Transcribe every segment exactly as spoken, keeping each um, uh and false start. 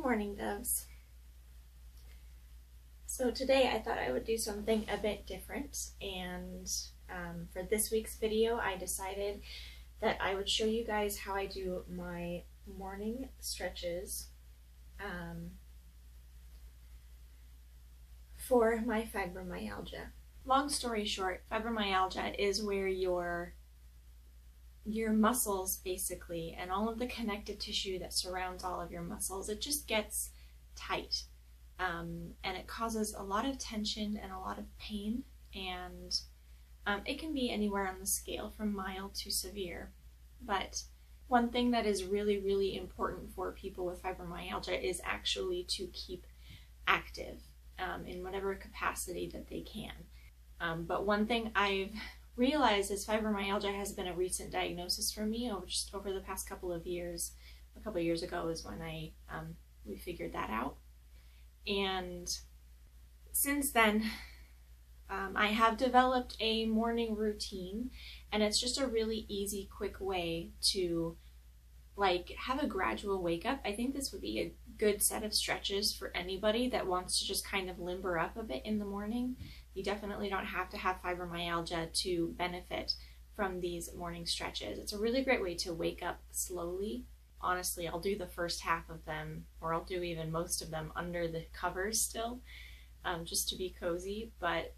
morning, Doves. So today I thought I would do something a bit different, and um, for this week's video I decided that I would show you guys how I do my morning stretches um, for my fibromyalgia. Long story short, fibromyalgia is where your your muscles basically, and all of the connective tissue that surrounds all of your muscles, it just gets tight. Um, and it causes a lot of tension and a lot of pain, and um, it can be anywhere on the scale from mild to severe. But one thing that is really, really important for people with fibromyalgia is actually to keep active um, in whatever capacity that they can. Um, but one thing I've realized is fibromyalgia has been a recent diagnosis for me over just over the past couple of years. A couple of years ago is when I um, we figured that out, and since then um, I have developed a morning routine, and it's just a really easy, quick way to like have a gradual wake up. I think this would be a good set of stretches for anybody that wants to just kind of limber up a bit in the morning. You definitely don't have to have fibromyalgia to benefit from these morning stretches. It's a really great way to wake up slowly. Honestly, I'll do the first half of them, or I'll do even most of them under the covers still, um, just to be cozy, but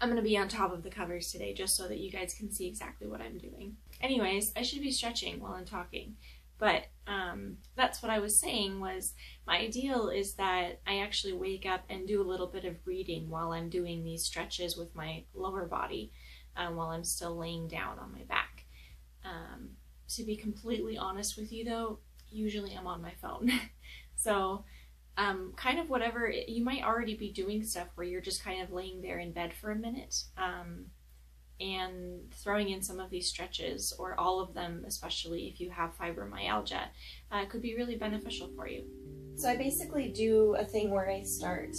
I'm going to be on top of the covers today just so that you guys can see exactly what I'm doing. Anyways, I should be stretching while I'm talking, but um, that's what I was saying was my ideal is that I actually wake up and do a little bit of reading while I'm doing these stretches with my lower body, um, while I'm still laying down on my back. Um, to be completely honest with you though, usually I'm on my phone. So um, kind of whatever, you might already be doing stuff where you're just kind of laying there in bed for a minute. Um, and throwing in some of these stretches, or all of them, especially if you have fibromyalgia, uh, could be really beneficial for you. So I basically do a thing where I start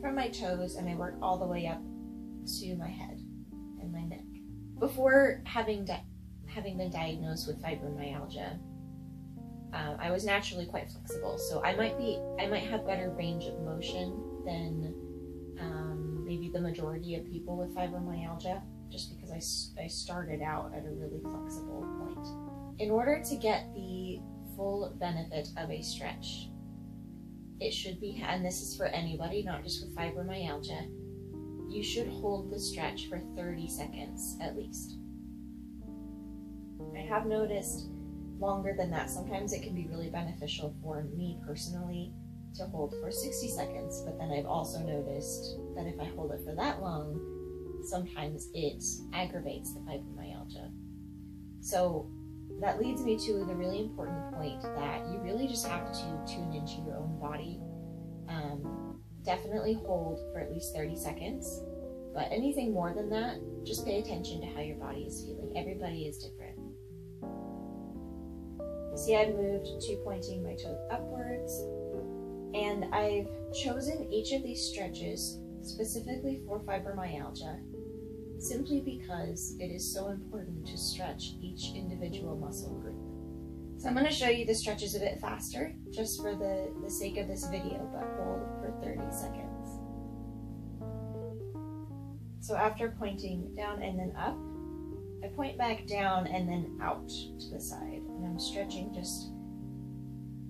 from my toes and I work all the way up to my head and my neck. Before having, di having been diagnosed with fibromyalgia, uh, I was naturally quite flexible, so I might, be, I might have better range of motion than um, maybe the majority of people with fibromyalgia, just because I, I started out at a really flexible point. In order to get the full benefit of a stretch, it should be, and this is for anybody, not just with fibromyalgia, you should hold the stretch for thirty seconds at least. I have noticed longer than that. Sometimes it can be really beneficial for me personally to hold for sixty seconds, but then I've also noticed that if I hold it for that long, sometimes it aggravates the fibromyalgia. So that leads me to the really important point that you really just have to tune into your own body. Um, definitely hold for at least thirty seconds, but anything more than that, just pay attention to how your body is feeling. Everybody is different. See, I've moved to pointing my toes upwards, and I've chosen each of these stretches specifically for fibromyalgia, simply because it is so important to stretch each individual muscle group. So I'm going to show you the stretches a bit faster, just for the, the sake of this video, but hold for thirty seconds. So after pointing down and then up, I point back down and then out to the side, and I'm stretching just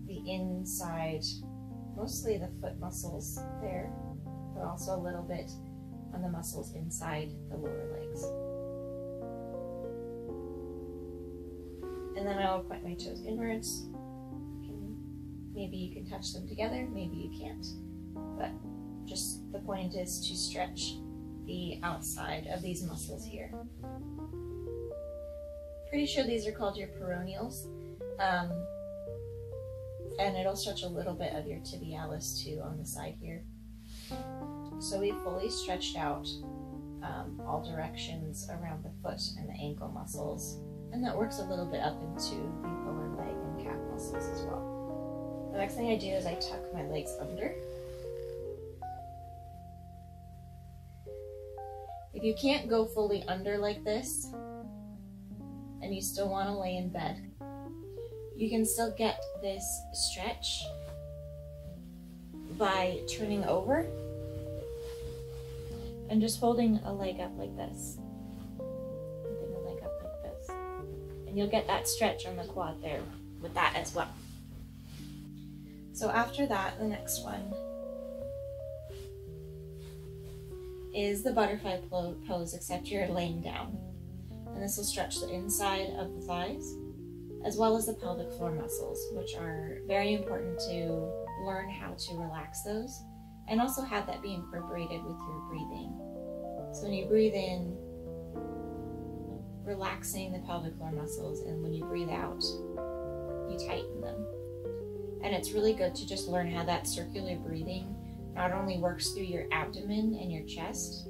the inside, mostly the foot muscles there, but also a little bit on the muscles inside the lower legs. And then I will point my toes inwards. You can, maybe you can touch them together, maybe you can't, but just the point is to stretch the outside of these muscles here. Pretty sure these are called your peroneals, um, and it'll stretch a little bit of your tibialis too on the side here. So we fully stretched out um, all directions around the foot and the ankle muscles, and that works a little bit up into the lower leg and calf muscles as well. The next thing I do is I tuck my legs under. If you can't go fully under like this, and you still want to lay in bed, you can still get this stretch by turning over and just holding a leg up like this. Holding a leg up like this. And you'll get that stretch on the quad there with that as well. So after that, the next one is the butterfly pose, except you're laying down. And this will stretch the inside of the thighs, as well as the pelvic floor muscles, which are very important to learn how to relax those, and also have that be incorporated with your breathing. So when you breathe in, relaxing the pelvic floor muscles, and when you breathe out, you tighten them. And it's really good to just learn how that circular breathing not only works through your abdomen and your chest,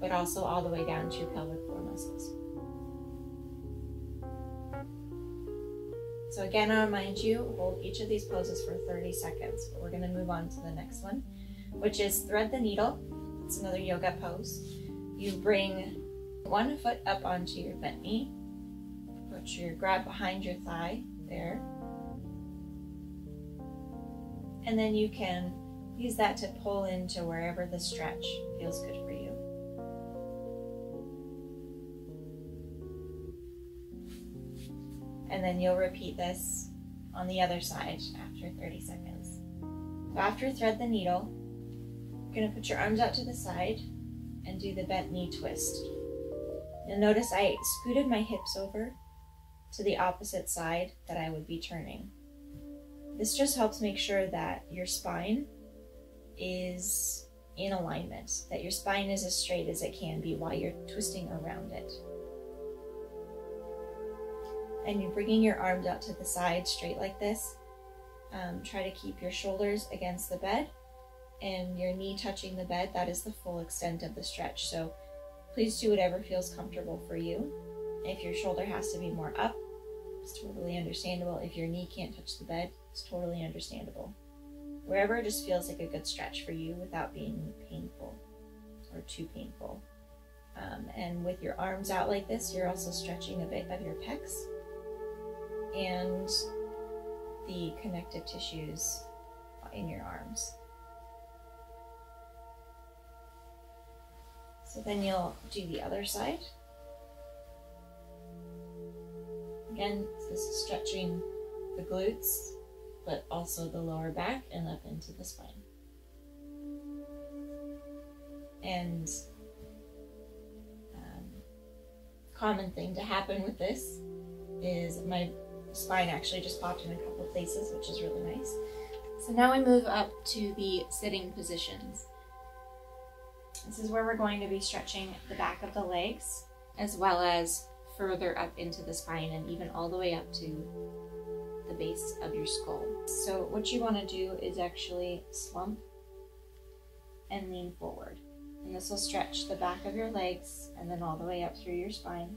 but also all the way down to your pelvic floor muscles. So again, I'll remind you, hold each of these poses for thirty seconds, but we're gonna move on to the next one, which is thread the needle. It's another yoga pose. You bring one foot up onto your bent knee, put your grab behind your thigh there, and then you can use that to pull into wherever the stretch feels good for you. And then you'll repeat this on the other side after thirty seconds. So after thread the needle, you're gonna put your arms out to the side and do the bent knee twist. You'll notice I scooted my hips over to the opposite side that I would be turning. This just helps make sure that your spine is in alignment, that your spine is as straight as it can be while you're twisting around it. And you're bringing your arms out to the side straight like this. Um, try to keep your shoulders against the bed and your knee touching the bed. That is the full extent of the stretch. So please do whatever feels comfortable for you. If your shoulder has to be more up, it's totally understandable. If your knee can't touch the bed, it's totally understandable. Wherever it just feels like a good stretch for you without being painful or too painful. Um, and with your arms out like this, you're also stretching a bit of your pecs and the connective tissues in your arms. So then you'll do the other side. Again, this is stretching the glutes, but also the lower back and up into the spine. And um, common thing to happen with this is my spine actually just popped in a couple places, which is really nice. So now we move up to the sitting positions. This is where we're going to be stretching the back of the legs, as well as further up into the spine and even all the way up to the base of your skull. So what you want to do is actually slump and lean forward. And this will stretch the back of your legs and then all the way up through your spine.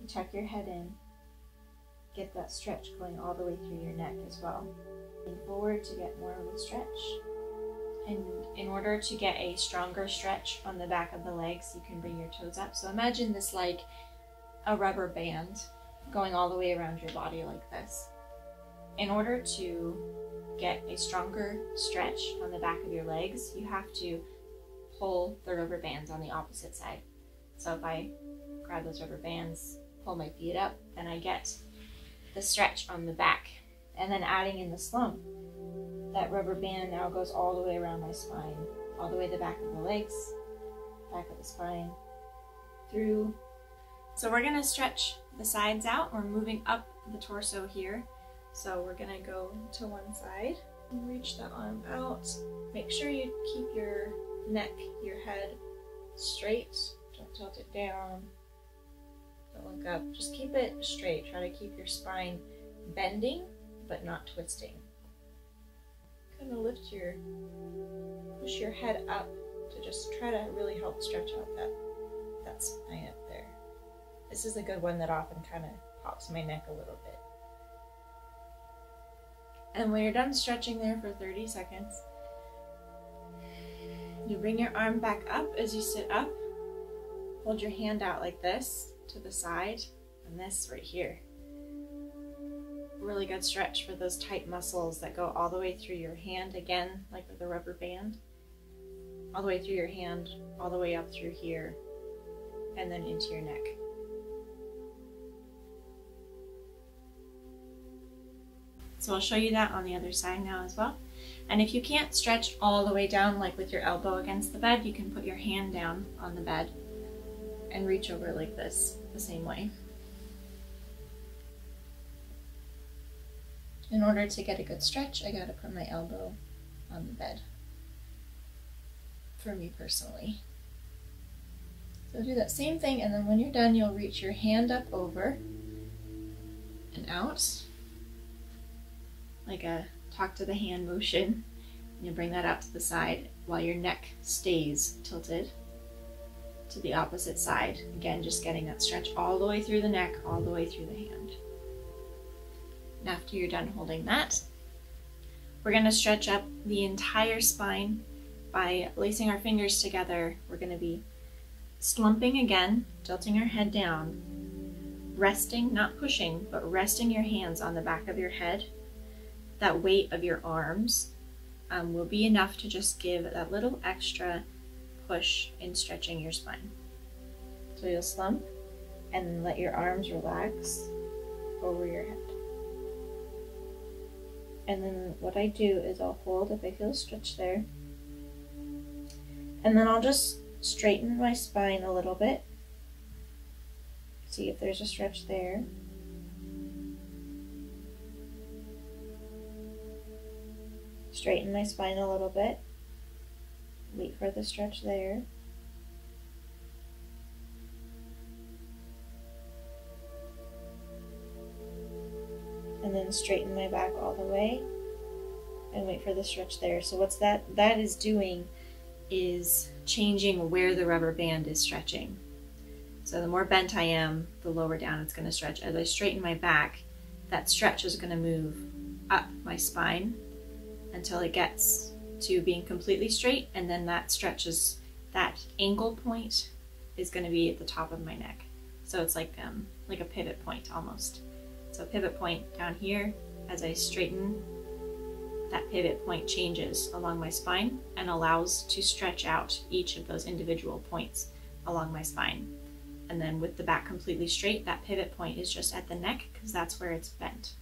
You tuck your head in. Get that stretch going all the way through your neck as well. Lean forward to get more of a stretch. And in order to get a stronger stretch on the back of the legs, you can bring your toes up. So imagine this like a rubber band going all the way around your body like this. In order to get a stronger stretch on the back of your legs, you have to pull the rubber bands on the opposite side. So if I grab those rubber bands, pull my feet up, then I get the stretch on the back, and then adding in the slump, that rubber band now goes all the way around my spine, all the way the back of the legs, back of the spine, through. So we're gonna stretch the sides out. We're moving up the torso here. So we're gonna go to one side and reach the arm out. Make sure you keep your neck, your head straight. Don't tilt it down. Don't look up. Just keep it straight. Try to keep your spine bending, but not twisting. Kind of lift your, push your head up to just try to really help stretch out that, that spine up there. This is a good one that often kind of pops my neck a little bit. And when you're done stretching there for thirty seconds, you bring your arm back up as you sit up. Hold your hand out like this to the side and this right here. Really good stretch for those tight muscles that go all the way through your hand, again, like with a rubber band, all the way through your hand, all the way up through here, and then into your neck. So I'll show you that on the other side now as well. And if you can't stretch all the way down, like with your elbow against the bed, you can put your hand down on the bed and reach over like this, the same way. In order to get a good stretch, I gotta put my elbow on the bed, for me personally. So do that same thing, and then when you're done, you'll reach your hand up over and out, like a talk to the hand motion. And you bring that out to the side while your neck stays tilted to the opposite side. Again, just getting that stretch all the way through the neck, all the way through the hand. And after you're done holding that, we're gonna stretch up the entire spine by lacing our fingers together. We're gonna be slumping again, tilting our head down, resting, not pushing, but resting your hands on the back of your head. That weight of your arms um, will be enough to just give that little extra push in stretching your spine. So you'll slump and then let your arms relax over your head. And then what I do is I'll hold if I feel a stretch there. And then I'll just straighten my spine a little bit. See if there's a stretch there. Straighten my spine a little bit, wait for the stretch there. And then straighten my back all the way and wait for the stretch there. So what's that, that is doing is changing where the rubber band is stretching. So the more bent I am, the lower down it's gonna stretch. As I straighten my back, that stretch is gonna move up my spine until it gets to being completely straight, and then that stretches, that angle point is going to be at the top of my neck. So it's like um, like a pivot point almost. So pivot point down here, as I straighten, that pivot point changes along my spine and allows to stretch out each of those individual points along my spine. And then with the back completely straight, that pivot point is just at the neck because that's where it's bent.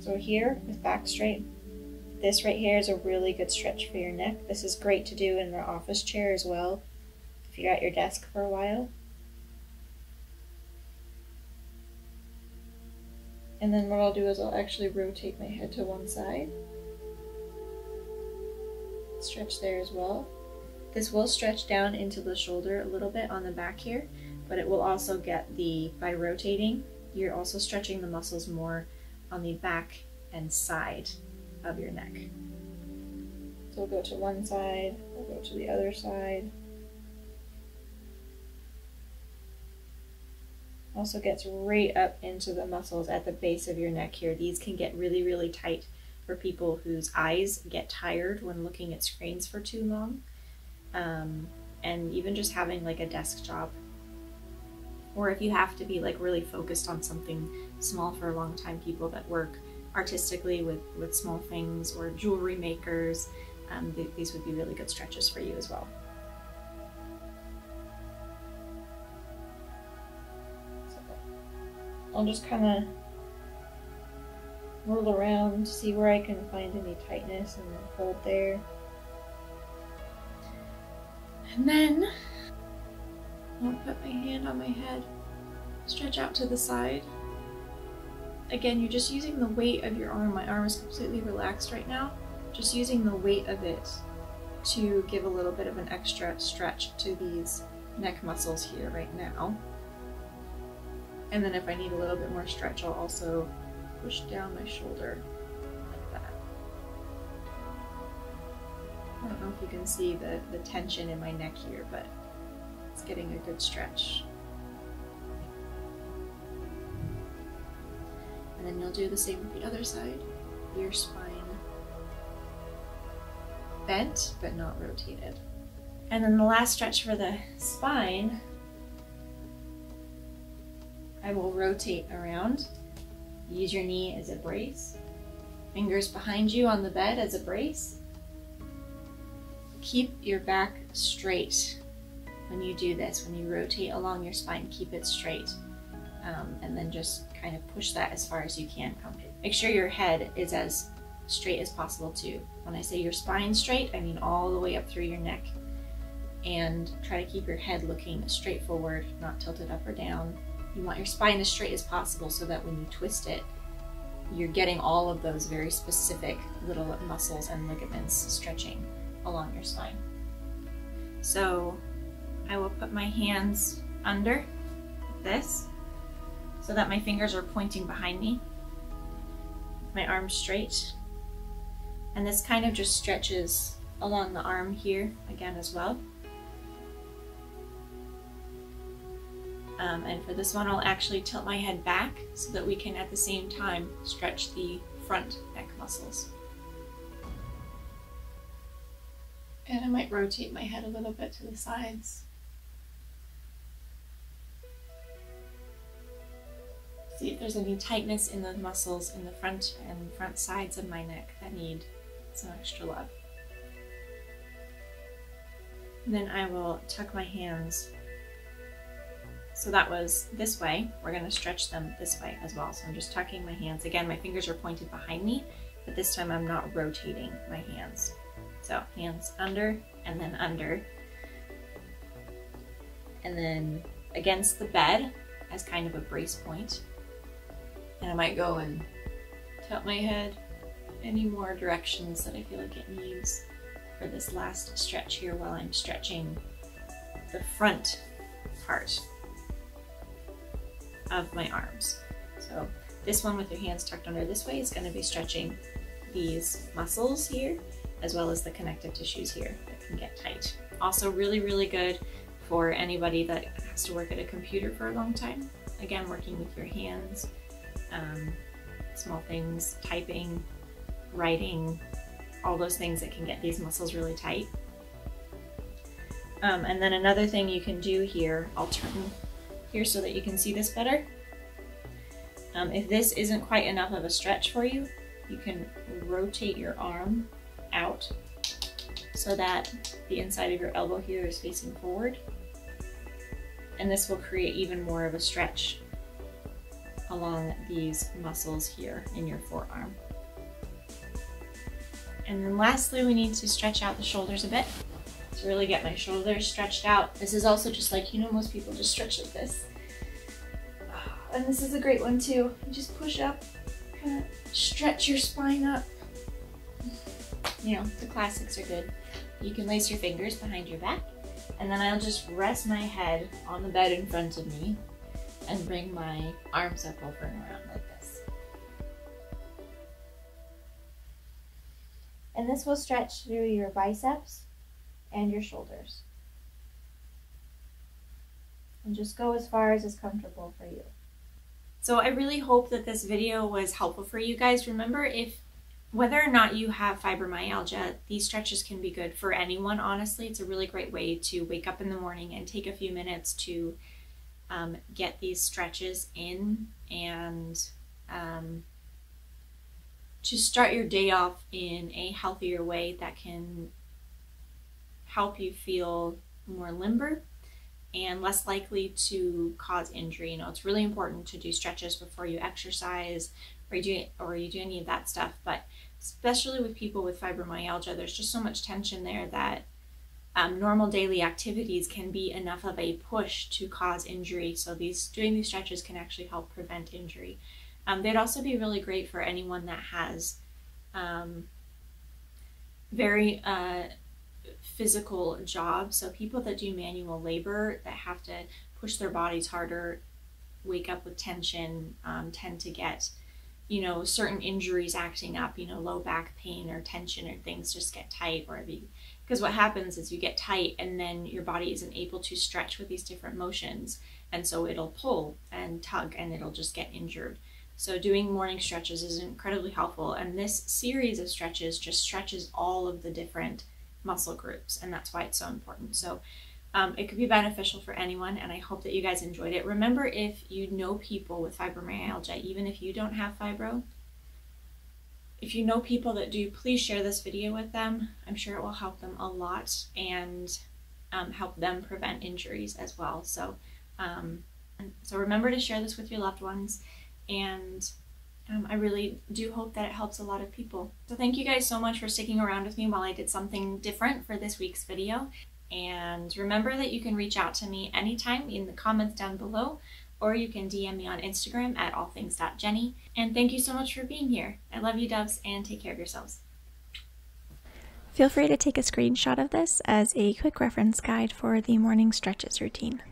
So here, with back straight, this right here is a really good stretch for your neck. This is great to do in the office chair as well, if you're at your desk for a while. And then what I'll do is I'll actually rotate my head to one side. Stretch there as well. This will stretch down into the shoulder a little bit on the back here, but it will also get the, by rotating, you're also stretching the muscles more on the back and side of your neck. So we'll go to one side, we'll go to the other side. Also gets right up into the muscles at the base of your neck here. These can get really, really tight for people whose eyes get tired when looking at screens for too long. Um, and even just having like a desk job, or if you have to be like really focused on something small for a long time, people that work artistically with, with small things, or jewelry makers, um, th these would be really good stretches for you as well. So I'll just kind of roll around, see where I can find any tightness, and then hold there. And then I'll put my hand on my head, stretch out to the side. Again, you're just using the weight of your arm. My arm is completely relaxed right now. Just using the weight of it to give a little bit of an extra stretch to these neck muscles here right now. And then if I need a little bit more stretch, I'll also push down my shoulder like that. I don't know if you can see the, the tension in my neck here, but it's getting a good stretch. And then you'll do the same with the other side. Your spine bent, but not rotated. And then the last stretch for the spine I will rotate around. Use your knee as a brace. Fingers behind you on the bed as a brace. Keep your back straight when you do this. When you rotate along your spine, keep it straight. Um, and then just kind of push that as far as you can. Make sure your head is as straight as possible too. When I say your spine straight, I mean all the way up through your neck. And try to keep your head looking straight forward, not tilted up or down. You want your spine as straight as possible so that when you twist it, you're getting all of those very specific little muscles and ligaments stretching along your spine. So I will put my hands under this so that my fingers are pointing behind me, my arms straight. And this kind of just stretches along the arm here again as well. Um, and for this one, I'll actually tilt my head back so that we can at the same time stretch the front neck muscles. And I might rotate my head a little bit to the sides. See if there's any tightness in the muscles in the front and front sides of my neck that need some extra love. And then I will tuck my hands. So that was this way. We're going to stretch them this way as well. So I'm just tucking my hands. Again, my fingers are pointed behind me, but this time I'm not rotating my hands. So hands under and then under. And then against the bed as kind of a brace point. And I might go and tilt my head any more directions that I feel like it needs for this last stretch here while I'm stretching the front part of my arms. So this one with your hands tucked under this way is going to be stretching these muscles here as well as the connective tissues here that can get tight. Also really, really good for anybody that has to work at a computer for a long time. Again, working with your hands, um, small things, typing, writing, all those things that can get these muscles really tight. Um, and then another thing you can do here, I'll turn here so that you can see this better. Um, if this isn't quite enough of a stretch for you, you can rotate your arm out so that the inside of your elbow here is facing forward. And this will create even more of a stretch along these muscles here in your forearm. And then lastly, we need to stretch out the shoulders a bit. To really get my shoulders stretched out. This is also just like, you know, most people just stretch like this. And this is a great one too. You just push up, kind of stretch your spine up. You know, the classics are good. You can lace your fingers behind your back, and then I'll just rest my head on the bed in front of me and bring my arms up over and around like this. And this will stretch through your biceps and your shoulders. And just go as far as is comfortable for you. So I really hope that this video was helpful for you guys. Remember, if whether or not you have fibromyalgia, these stretches can be good for anyone, honestly. It's a really great way to wake up in the morning and take a few minutes to um, get these stretches in and um, to start your day off in a healthier way that can help you feel more limber and less likely to cause injury. You know, it's really important to do stretches before you exercise or you do, or you do any of that stuff, but especially with people with fibromyalgia, there's just so much tension there that um, normal daily activities can be enough of a push to cause injury. So these doing these stretches can actually help prevent injury. Um, they'd also be really great for anyone that has um, very uh, physical jobs. So people that do manual labor, that have to push their bodies harder, wake up with tension, um, tend to get, you know, certain injuries acting up, you know, low back pain or tension or things just get tight. Or the, because what happens is you get tight and then your body isn't able to stretch with these different motions. And so it'll pull and tug and it'll just get injured. So doing morning stretches is incredibly helpful. And this series of stretches just stretches all of the different muscle groups, and that's why it's so important. So Um, it could be beneficial for anyone, and I hope that you guys enjoyed it. Remember, if you know people with fibromyalgia, even if you don't have fibro, if you know people that do, please share this video with them. I'm sure it will help them a lot and um, help them prevent injuries as well. So, um, so remember to share this with your loved ones, and um, I really do hope that it helps a lot of people. So thank you guys so much for sticking around with me while I did something different for this week's video. And remember that you can reach out to me anytime in the comments down below, or you can D M me on Instagram at all things dot jenny. And thank you so much for being here. I love you, doves, and take care of yourselves. Feel free to take a screenshot of this as a quick reference guide for the morning stretches routine.